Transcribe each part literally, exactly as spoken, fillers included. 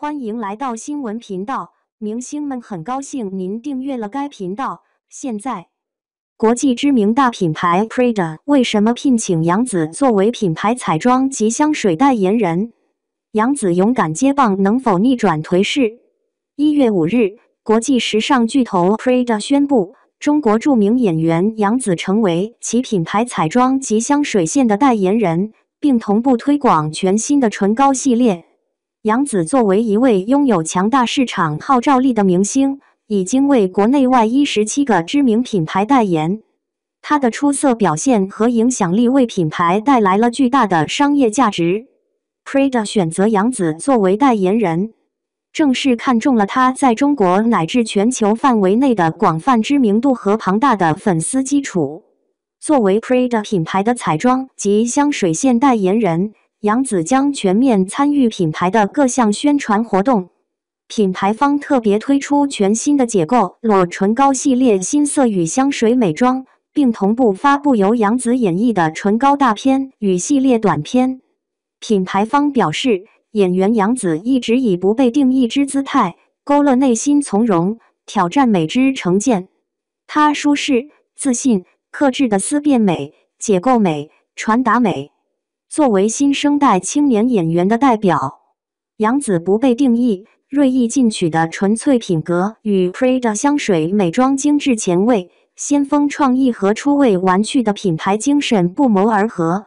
欢迎来到新闻频道，明星们很高兴您订阅了该频道。现在，国际知名大品牌 Prada 为什么聘请杨紫作为品牌彩妆及香水代言人？杨紫勇敢接棒，能否逆转颓势？一月五日，国际时尚巨头 Prada 宣布，中国著名演员杨紫成为其品牌彩妆及香水线的代言人，并同步推广全新的唇膏系列。 杨紫作为一位拥有强大市场号召力的明星，已经为国内外十七个知名品牌代言。她的出色表现和影响力为品牌带来了巨大的商业价值。Prada 选择杨紫作为代言人，正是看中了她在中国乃至全球范围内的广泛知名度和庞大的粉丝基础。作为 Prada 品牌的彩妆及香水线代言人， 杨紫将全面参与品牌的各项宣传活动，品牌方特别推出全新的解构裸唇膏系列新色与香水美妆，并同步发布由杨紫演绎的唇膏大片与系列短片。品牌方表示，演员杨紫一直以不被定义之姿态，勾勒内心从容，挑战美之成见。她舒适、自信、克制的思辨美、解构美、传达美。 作为新生代青年演员的代表，杨紫不被定义、锐意进取的纯粹品格与 Prada 香水美妆精致前卫、先锋创意和出位玩趣的品牌精神不谋而合。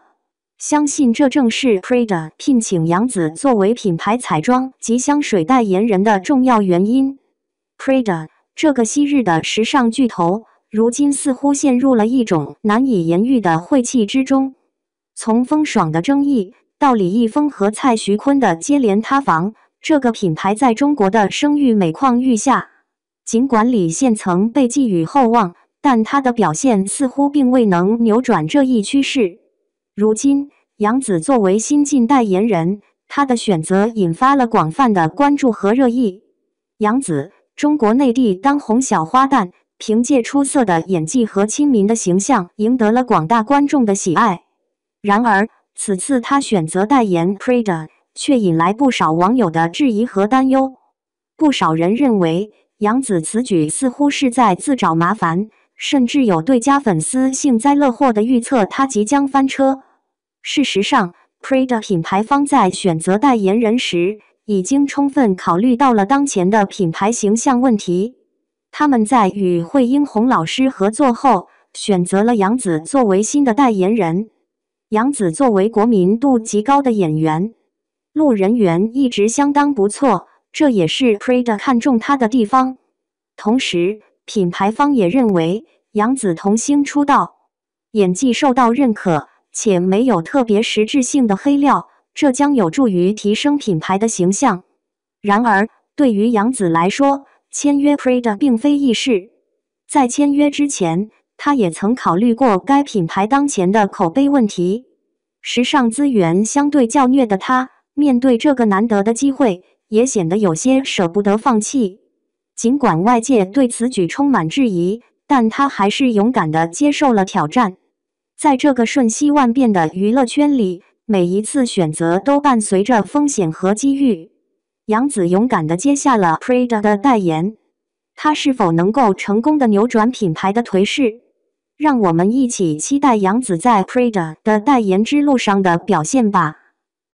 相信这正是 Prada 聘请杨紫作为品牌彩妆及香水代言人的重要原因。Prada 这个昔日的时尚巨头，如今似乎陷入了一种难以言喻的晦气之中。 从风爽的争议到李易峰和蔡徐坤的接连塌房，这个品牌在中国的声誉每况愈下。尽管李现曾被寄予厚望，但他的表现似乎并未能扭转这一趋势。如今，杨紫作为新晋代言人，她的选择引发了广泛的关注和热议。杨紫，中国内地当红小花旦，凭借出色的演技和亲民的形象，赢得了广大观众的喜爱。 然而，此次他选择代言 Prada， 却引来不少网友的质疑和担忧。不少人认为，杨紫此举似乎是在自找麻烦，甚至有对家粉丝幸灾乐祸的预测他即将翻车。事实上 ，Prada 品牌方在选择代言人时，已经充分考虑到了当前的品牌形象问题。他们在与惠英红老师合作后，选择了杨紫作为新的代言人。 杨紫作为国民度极高的演员，路人缘一直相当不错，这也是 Prada 看重她的地方。同时，品牌方也认为杨紫童星出道，演技受到认可，且没有特别实质性的黑料，这将有助于提升品牌的形象。然而，对于杨紫来说，签约 Prada 并非易事，在签约之前， 他也曾考虑过该品牌当前的口碑问题，时尚资源相对较虐的他，面对这个难得的机会，也显得有些舍不得放弃。尽管外界对此举充满质疑，但他还是勇敢地接受了挑战。在这个瞬息万变的娱乐圈里，每一次选择都伴随着风险和机遇。杨紫勇敢地接下了 Prada 的代言，她是否能够成功地扭转品牌的颓势？ 让我们一起期待杨紫在 Prada 的代言之路上的表现吧。